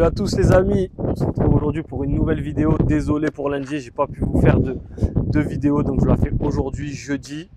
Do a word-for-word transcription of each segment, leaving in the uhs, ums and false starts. Salut à tous les amis, on se retrouve aujourd'hui pour une nouvelle vidéo. Désolé pour lundi, j'ai pas pu vous faire de, de vidéo, donc je la fais aujourd'hui jeudi.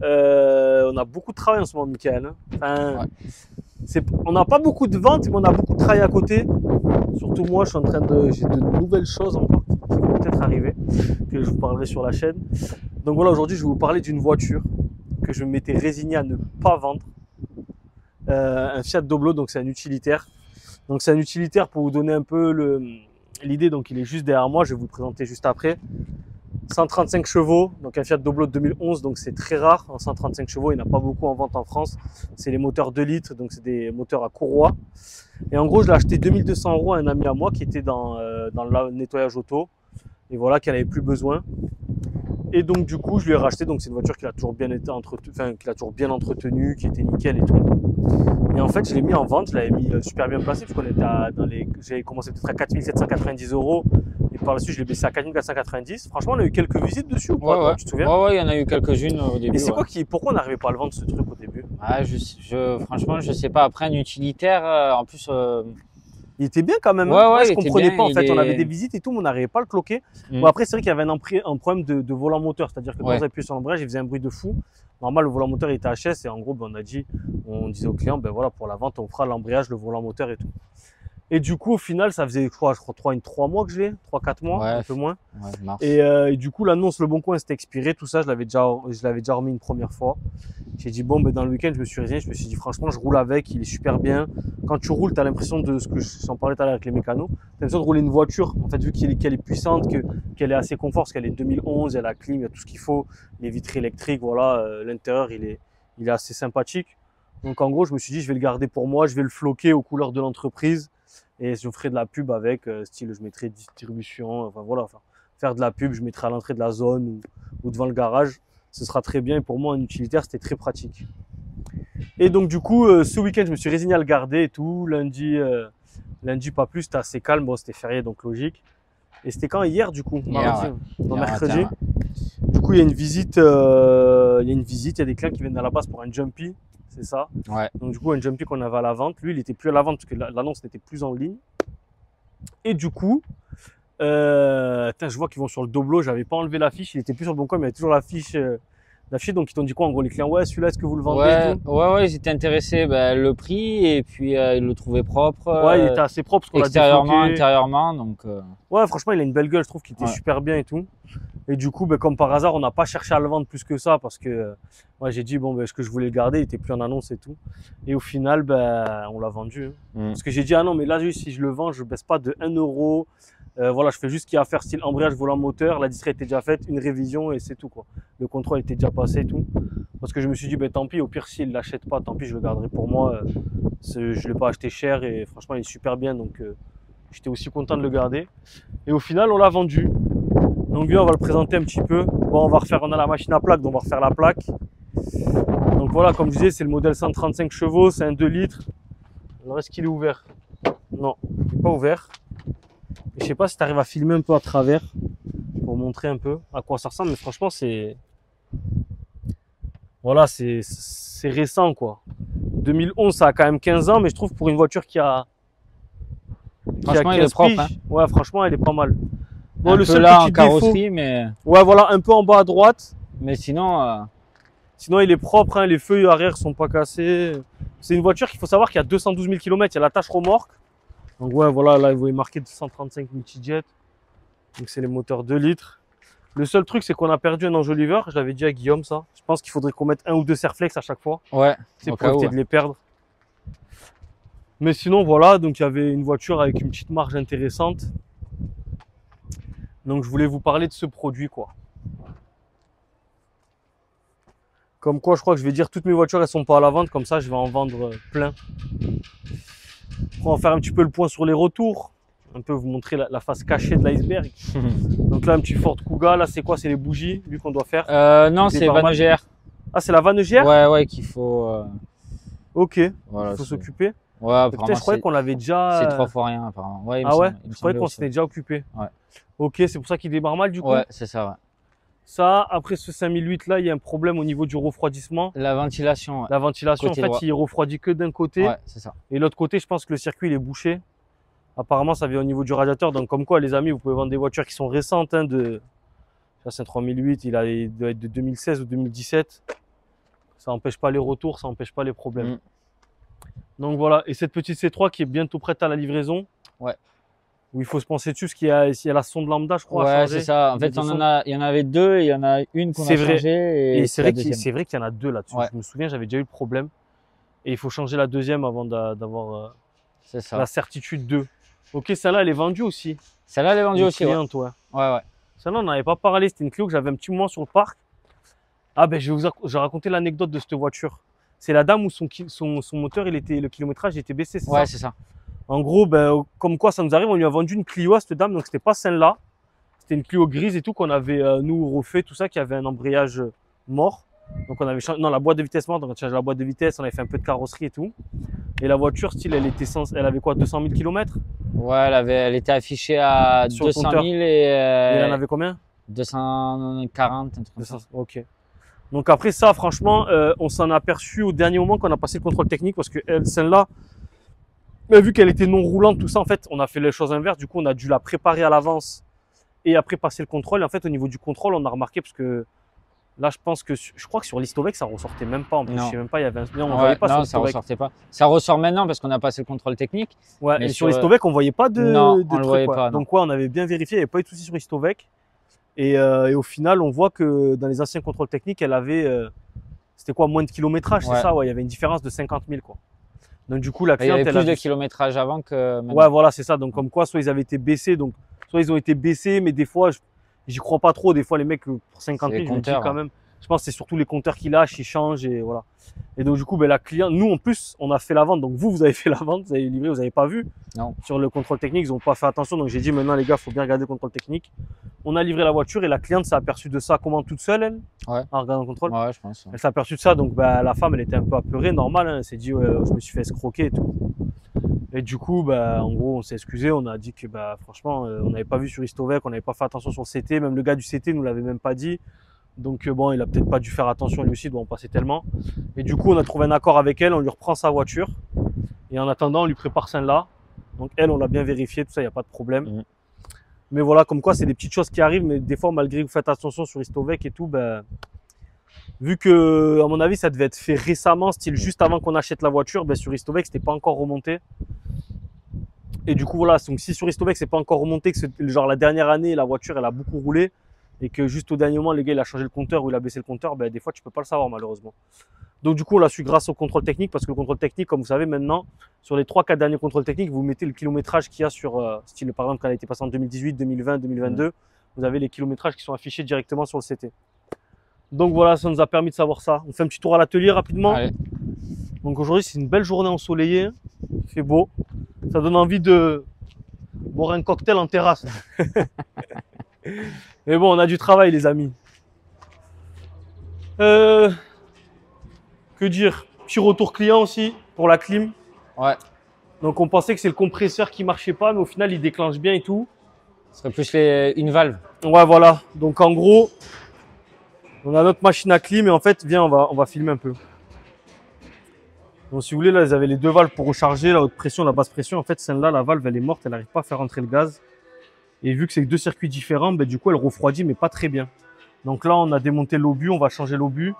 Euh, on a beaucoup de travail en ce moment, Mickaël. Hein. Enfin, ouais. On n'a pas beaucoup de ventes, mais on a beaucoup de travail à côté. Surtout moi, je suis en train de, j'ai de nouvelles choses encore qui vont peut-être arriver, que je vous parlerai sur la chaîne. Donc voilà, aujourd'hui, je vais vous parler d'une voiture que je m'étais résigné à ne pas vendre. Euh, un Fiat Doblo, donc c'est un utilitaire. Donc c'est un utilitaire pour vous donner un peu l'idée. Donc il est juste derrière moi, je vais vous le présenter juste après. cent trente-cinq chevaux, donc un Fiat Doblo de deux mille onze, donc c'est très rare. En cent trente-cinq chevaux, il n'y en a pas beaucoup en vente en France. C'est les moteurs deux litres, donc c'est des moteurs à courroie. Et en gros, je l'ai acheté deux mille deux cents euros à un ami à moi qui était dans, euh, dans le nettoyage auto. Et voilà, qu'il n'en avait plus besoin. Et donc du coup, je lui ai racheté. Donc c'est une voiture qui a toujours bien été entretenue, enfin, qui a toujours bien entretenue, qui était nickel et tout. Et en fait, je l'ai mis en vente, je l'avais mis super bien placé, parce qu'on était à, dans les, j'avais commencé peut-être à quatre mille sept cent quatre-vingt-dix euros, et par la suite, je l'ai baissé à quatre mille quatre cent quatre-vingt-dix. Franchement, on a eu quelques visites dessus ou pas, ouais, ouais. Tu te souviens? Ouais, ouais, il y en a eu quelques-unes au début. Et c'est ouais. quoi qui, pourquoi on n'arrivait pas à le vendre, ce truc, au début? Ah, je, je, franchement, je sais pas. Après, un utilitaire, euh, en plus, euh... il était bien quand même. Ouais, ouais, Moi, je comprenais bien, pas en fait. Est... On avait des visites et tout, mais on n'arrivait pas à le cloquer. Mmh. Bon, après, c'est vrai qu'il y avait un, un problème de, de volant moteur, c'est-à-dire que ouais. quand on appuyait sur l'embrayage, il faisait un bruit de fou. Normal, le volant moteur il était H S et en gros, ben, on a dit, on disait au client, ben voilà, pour la vente, on fera l'embrayage, le volant moteur et tout. Et du coup, au final, ça faisait, je crois, je crois trois mois que je l'ai, trois quatre mois, ouais, un peu moins. Ouais, et, euh, et du coup, l'annonce Le Bon Coin s'était expiré, tout ça, je l'avais déjà, je l'avais déjà remis une première fois. J'ai dit, bon, ben, dans le week-end, je me suis résigné, je me suis dit, franchement, je roule avec, il est super bien. Quand tu roules, tu as l'impression de ce que j'en parlais tout à l'heure avec les mécanos, tu as l'impression de rouler une voiture, en fait, vu qu'elle est, qu'elle est puissante, que, qu'elle est assez confort, parce qu'elle est deux mille onze, elle a la clim, il y a tout ce qu'il faut, les vitres électriques, voilà, euh, l'intérieur, il est, il est assez sympathique. Donc, en gros, je me suis dit, je vais le garder pour moi, je vais le floquer aux couleurs de l'entreprise. Et je ferai de la pub avec, euh, style, je mettrai distribution, enfin voilà, enfin, faire de la pub, je mettrai à l'entrée de la zone ou, ou devant le garage. Ce sera très bien. Et pour moi, un utilitaire, c'était très pratique. Et donc, du coup, euh, ce week-end, je me suis résigné à le garder et tout. Lundi, euh, lundi pas plus, c'était assez calme. Bon, c'était férié, donc logique. Et c'était quand? Hier, du coup, mardi, yeah, ouais. dans yeah, mercredi. Yeah, ouais. Du coup, il y a une visite, euh, il y a une visite, il y a des clients qui viennent à la base pour un Jumpy. C'est ça. Ouais. Donc, du coup, un Jumpy qu'on avait à la vente, lui, il n'était plus à la vente parce que l'annonce n'était plus en ligne. Et du coup, euh, tain, je vois qu'ils vont sur le Doblo. Je n'avais pas enlevé l'affiche. Il n'était plus sur le Bon Coin, mais il y avait toujours l'affiche. Euh, donc, ils t'ont dit quoi en gros, les clients? Ouais, celui-là, est-ce que vous le vendez? Ouais, ouais, ouais, ils étaient intéressés. Ben, le prix, et puis euh, ils le trouvaient propre. Euh, ouais, il était assez propre. Parce extérieurement, intérieurement. Donc, euh... ouais, franchement, il a une belle gueule. Je trouve qu'il était ouais. super bien et tout. Et du coup, ben, comme par hasard, on n'a pas cherché à le vendre plus que ça parce que euh, moi j'ai dit bon, ben, ce que je voulais le garder, il n'était plus en annonce et tout. Et au final, ben, on l'a vendu. Hein. Mmh. Parce que j'ai dit ah non, mais là, si je le vends, je baisse pas de un euro. Euh, voilà, je fais juste ce qu'il y a à faire, style embrayage, volant moteur. La distrait était déjà faite, une révision et c'est tout quoi. Le contrôle était déjà passé et tout. Parce que je me suis dit ben tant pis, au pire s'il ne l'achète pas, tant pis, je le garderai pour moi. Euh, je ne l'ai pas acheté cher et franchement, il est super bien. Donc euh, j'étais aussi content de le garder. Et au final, on l'a vendu. Donc lui, on va le présenter un petit peu. Bon, on va refaire, on a la machine à plaque, donc on va refaire la plaque. Donc voilà, comme je disais, c'est le modèle cent trente-cinq chevaux, c'est un deux litres. Alors est-ce qu'il est ouvert? Non, il n'est pas ouvert. Et je sais pas si tu arrives à filmer un peu à travers pour montrer un peu à quoi ça ressemble, mais franchement, c'est... Voilà, c'est récent quoi. deux mille onze, ça a quand même quinze ans, mais je trouve pour une voiture qui a... Qui franchement, a elle est propre. Hein. Ouais, franchement, elle est pas mal. Bon, un le peu seul là petit en carrosserie, défaut, mais... Ouais, voilà, un peu en bas à droite. Mais sinon... Euh... Sinon, il est propre, hein, les feux arrière sont pas cassés. C'est une voiture qu'il faut savoir qu'il y a deux cent douze mille kilomètres, il y a la tâche remorque. Donc ouais, voilà, là, vous voyez marqué deux cent trente-cinq multijet. Donc c'est les moteurs deux litres. Le seul truc, c'est qu'on a perdu un enjoliveur. Je l'avais dit à Guillaume, ça. Je pense qu'il faudrait qu'on mette un ou deux serflex à chaque fois. Ouais. C'est pour éviter ouais. de les perdre. Mais sinon, voilà, donc il y avait une voiture avec une petite marge intéressante. Donc je voulais vous parler de ce produit quoi. Comme quoi, je crois que je vais dire toutes mes voitures elles sont pas à la vente, comme ça je vais en vendre plein. Après, on va faire un petit peu le point sur les retours, un peu vous montrer la, la face cachée de l'iceberg. Donc là un petit Ford Kuga, là c'est quoi? C'est les bougies lui qu'on doit faire? Euh, non, c'est la vanne E G R. Ah, c'est la vanne E G R? Ouais ouais, qu'il faut. Euh... Ok. Voilà, il faut s'occuper. Ouais, après, je croyais qu'on l'avait déjà. C'est trois fois rien, apparemment. Ouais, ah ouais? Je croyais qu'on s'était déjà occupé. Ouais. Ok, c'est pour ça qu'il démarre mal du coup. Ouais, c'est ça, ouais. Ça, après ce cinq mille huit là, il y a un problème au niveau du refroidissement. La ventilation. Ouais. La ventilation, côté en fait, droit. Il refroidit que d'un côté. Ouais, c'est ça. Et l'autre côté, je pense que le circuit il est bouché. Apparemment, ça vient au niveau du radiateur. Donc, comme quoi, les amis, vous pouvez vendre des voitures qui sont récentes. Hein, de... Ça, c'est un trois mille huit. Il, a... il doit être de deux mille seize ou deux mille dix-sept. Ça n'empêche pas les retours, ça n'empêche pas les problèmes. Mmh. Donc, voilà. Et cette petite C trois qui est bientôt prête à la livraison. Ouais. Où il faut se penser dessus, parce qu'il y a, il y a la sonde lambda, je crois. Ouais, c'est ça. En fait, on en a, il y en avait deux et il y en a une qu'on a changée. Et c'est vrai qu'il y en a deux là-dessus. Ouais. Je me souviens, j'avais déjà eu le problème. Et il faut changer la deuxième avant d'avoir euh, la certitude deux. Ok, celle-là, elle est vendue aussi. Celle-là, elle est vendue une aussi. Cliente, ouais. Ouais, ouais. Celle-là, on n'avait pas parlé. C'était une Clio que j'avais un petit moment sur le parc. Ah, ben, je vais vous raconter l'anecdote de cette voiture. C'est la dame où son, son, son moteur, il était, le kilométrage il était baissé. Ouais, c'est ça. En gros, ben, comme quoi ça nous arrive, on lui a vendu une Clio à cette dame, donc c'était pas celle-là. C'était une Clio grise et tout qu'on avait, euh, nous, refait, tout ça, qui avait un embrayage mort. Donc on avait changé, non, la boîte de vitesse mort, donc on a changé la boîte de vitesse, on avait fait un peu de carrosserie et tout. Et la voiture, style, elle, était sans, elle avait quoi, deux cent mille kilomètres? Ouais, elle, avait, elle était affichée à sur deux cent mille et… Euh, et elle en avait combien? deux cent quarante, un truc comme ça. Ok. Donc après ça, franchement, euh, on s'en a aperçu au dernier moment qu'on a passé le contrôle technique parce que celle-là… Mais vu qu'elle était non roulante, tout ça, en fait, on a fait les choses inverses. Du coup, on a dû la préparer à l'avance et après passer le contrôle. Et en fait, au niveau du contrôle, on a remarqué parce que là, je pense que je crois que sur l'Istovec, ça ressortait même pas. En plus, non. Je sais même pas, il y avait un... non, on ouais, voyait pas non, sur ça ressortait pas. Ça ressort maintenant parce qu'on a passé le contrôle technique. Ouais. Mais et sur l'Istovec, on voyait pas de. Non, de on trucs, le voyait quoi. Pas. Non. Donc ouais, on avait bien vérifié. Il n'y avait pas eu de souci sur l'Istovec. Et, euh, et au final, on voit que dans les anciens contrôles techniques, elle avait, euh, c'était quoi, moins de kilométrage, ouais. C'est ça. Ouais, il y avait une différence de cinquante mille quoi. Donc du coup, la cliente, il y avait plus elle a... de kilométrage avant que maintenant. Ouais, voilà, c'est ça. Donc comme quoi, soit ils avaient été baissés, donc soit ils ont été baissés, mais des fois, j'y crois pas trop. Des fois, les mecs pour cinquante mille, je me dis quand même. Je pense que c'est surtout les compteurs qui lâchent, ils changent et voilà. Et donc du coup, ben, la cliente, nous en plus, on a fait la vente. Donc vous, vous avez fait la vente, vous avez livré, vous n'avez pas vu. Non. Sur le contrôle technique, ils n'ont pas fait attention. Donc j'ai dit maintenant les gars, faut bien regarder le contrôle technique. On a livré la voiture et la cliente s'est aperçue de ça comment toute seule elle. Ouais. En regardant le contrôle. Ouais, je pense. Elle s'est aperçue de ça, donc ben, la femme, elle était un peu apeurée, normal. Hein, elle s'est dit, ouais, je me suis fait escroquer et tout. Et du coup, ben, en gros, on s'est excusé. On a dit que ben, franchement, on n'avait pas vu sur Istovec, on n'avait pas fait attention sur le C T. Même le gars du C T nous l'avait même pas dit. Donc bon, il a peut-être pas dû faire attention lui aussi, il doit en passer tellement. Et du coup, on a trouvé un accord avec elle, on lui reprend sa voiture. Et en attendant, on lui prépare celle-là. Donc elle, on l'a bien vérifié, tout ça, il n'y a pas de problème. Mmh. Mais voilà, comme quoi, c'est des petites choses qui arrivent. Mais des fois, malgré que vous faites attention sur Istovec et tout, ben, vu que, à mon avis, ça devait être fait récemment, style juste avant qu'on achète la voiture, ben, sur Istovec, c'était pas encore remonté. Et du coup, voilà, donc si sur Istovec, c'est pas encore remonté, que genre la dernière année, la voiture, elle a beaucoup roulé, et que juste au dernier moment, les gars, il a changé le compteur ou il a baissé le compteur, ben, des fois, tu ne peux pas le savoir malheureusement. Donc du coup, on l'a su grâce au contrôle technique, parce que le contrôle technique, comme vous savez maintenant, sur les trois quatre derniers contrôles techniques, vous mettez le kilométrage qu'il y a sur, euh, style par exemple, quand elle a été passée en deux mille dix-huit, deux mille vingt, deux mille vingt-deux, mmh. Vous avez les kilométrages qui sont affichés directement sur le C T. Donc voilà, ça nous a permis de savoir ça. On fait un petit tour à l'atelier rapidement. Allez. Donc aujourd'hui, c'est une belle journée ensoleillée, il fait beau. Ça donne envie de boire un cocktail en terrasse. Mais bon, on a du travail, les amis. Euh, que dire? Petit retour client aussi pour la clim. Ouais. Donc, on pensait que c'est le compresseur qui marchait pas, mais au final, il déclenche bien et tout. Ce serait plus les, une valve. Ouais, voilà. Donc, en gros, on a notre machine à clim et en fait, viens, on va, on va filmer un peu. Donc, si vous voulez, là, ils avaient les deux valves pour recharger, la haute pression, la basse pression. En fait, celle-là, la valve, elle est morte, elle n'arrive pas à faire rentrer le gaz. Et vu que c'est deux circuits différents, ben du coup, elle refroidit, mais pas très bien. Donc là, on a démonté l'obus, on va changer l'obus,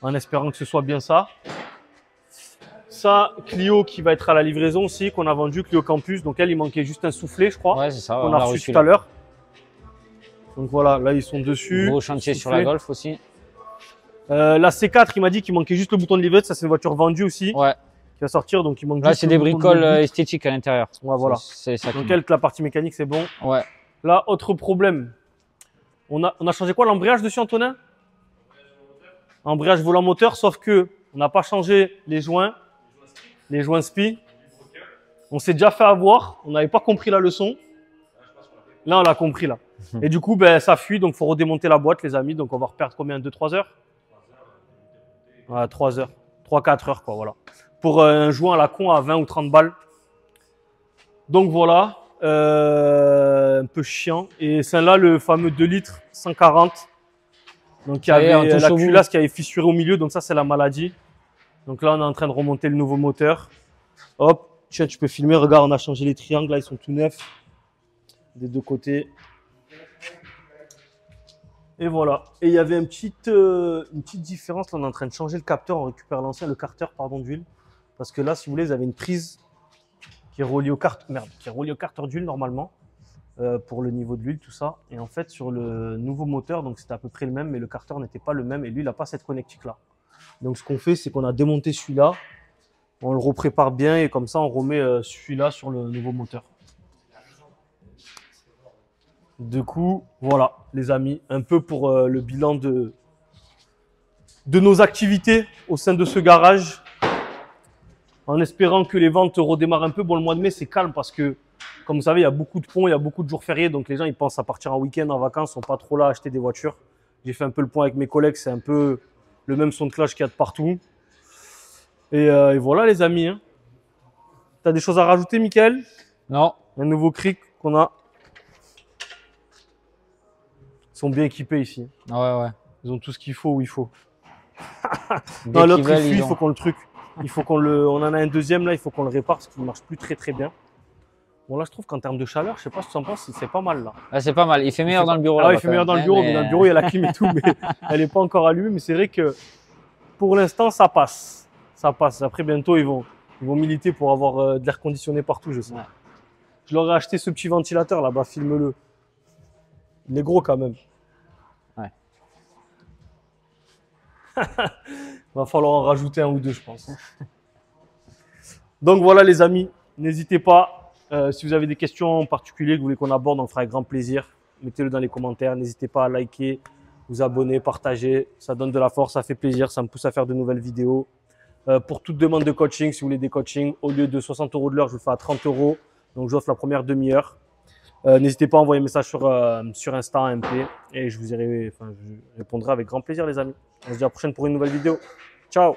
en espérant que ce soit bien ça. Ça, Clio qui va être à la livraison aussi, qu'on a vendu, Clio Campus. Donc elle, il manquait juste un soufflet, je crois. Ouais, c'est ça. On, on a, a reçu, reçu tout à l'heure. Donc voilà, là, ils sont dessus. Gros chantier sur la Golf aussi. Euh, la C quatre, il m'a dit qu'il manquait juste le bouton de livraison. Ça, c'est une voiture vendue aussi. Ouais. Qui va sortir, donc il manque. Là, c'est des bricoles esthétiques à l'intérieur. Ouais, voilà. C'est ça. Donc, elle, la partie mécanique, c'est bon. Ouais. Là, autre problème. On a, on a changé quoi, l'embrayage dessus, Antonin? Embrayage volant moteur, sauf que on n'a pas changé les joints, les joints spi. On s'est déjà fait avoir. On n'avait pas compris la leçon. Là, on l'a compris là. Et du coup, ben, ça fuit, donc faut redémonter la boîte, les amis. Donc, on va reperdre combien, deux, trois heures? Ouais, trois heures, trois, quatre heures, quoi, voilà. Pour un joint à la con à vingt ou trente balles. Donc voilà, euh, un peu chiant. Et celle-là, le fameux deux litres, cent quarante. Donc il y avait la culasse qui avait fissuré au milieu, donc ça c'est la maladie. Donc là, on est en train de remonter le nouveau moteur. Hop, Tu vois, tu peux filmer. Regarde, on a changé les triangles. Là, ils sont tout neufs des deux côtés. Et voilà. Et il y avait une petite, euh, une petite différence. Là, on est en train de changer le capteur. On récupère l'ancien, le carter, pardon, d'huile. Parce que là, si vous voulez, ils avaient une prise qui est reliée au carter, merde, qui est reliée au carter d'huile normalement. Euh, pour le niveau de l'huile, tout ça. Et en fait, sur le nouveau moteur, donc c'était à peu près le même, mais le carter n'était pas le même. Et lui, il n'a pas cette connectique-là. Donc, ce qu'on fait, c'est qu'on a démonté celui-là. On le reprépare bien et comme ça, on remet euh, celui-là sur le nouveau moteur. Du coup, voilà, les amis, un peu pour euh, le bilan de, de nos activités au sein de ce garage. En espérant que les ventes redémarrent un peu. Bon, le mois de mai, c'est calme parce que comme vous savez, il y a beaucoup de ponts, il y a beaucoup de jours fériés, donc les gens ils pensent à partir en week-end, en vacances, ils ne sont pas trop là à acheter des voitures. J'ai fait un peu le point avec mes collègues, c'est un peu le même son de cloche qu'il y a de partout. Et, euh, et voilà les amis. Hein. Tu as des choses à rajouter, Mickaël? Non. Un nouveau cric qu'on a. Ils sont bien équipés ici. Ah ouais, ouais. Ils ont tout ce qu'il faut où il faut. Non, l'autre il, il, il faut qu'on le truc. Il faut qu'on le. On en a un deuxième là, il faut qu'on le répare parce qu'il ne marche plus très très bien. Bon là je trouve qu'en termes de chaleur, je sais pas ce que tu en penses, c'est pas mal là. Ah, c'est pas mal, il fait meilleur dans le bureau. Ah, là, il fait meilleur dans le bureau, mais... mais dans le bureau il y a la clim et tout, mais elle n'est pas encore allumée. Mais c'est vrai que pour l'instant ça passe, ça passe. Après bientôt ils vont, ils vont militer pour avoir euh, de l'air conditionné partout, je sais. Ouais. Je leur ai acheté ce petit ventilateur là-bas, filme-le. Il est gros quand même. Ouais. Va falloir en rajouter un ou deux je pense. Donc voilà les amis, n'hésitez pas. Euh, si vous avez des questions en particulier que vous voulez qu'on aborde, on fera avec grand plaisir. Mettez-le dans les commentaires. N'hésitez pas à liker, vous abonner, partager. Ça donne de la force, ça fait plaisir, ça me pousse à faire de nouvelles vidéos. Euh, pour toute demande de coaching, si vous voulez des coachings, au lieu de soixante euros de l'heure, je le fais à trente euros. Donc, j'offre la première demi-heure. Euh, N'hésitez pas à envoyer un message sur, euh, sur Insta, M P, et je vous irai, enfin, je répondrai avec grand plaisir, les amis. On se dit à la prochaine pour une nouvelle vidéo. Ciao!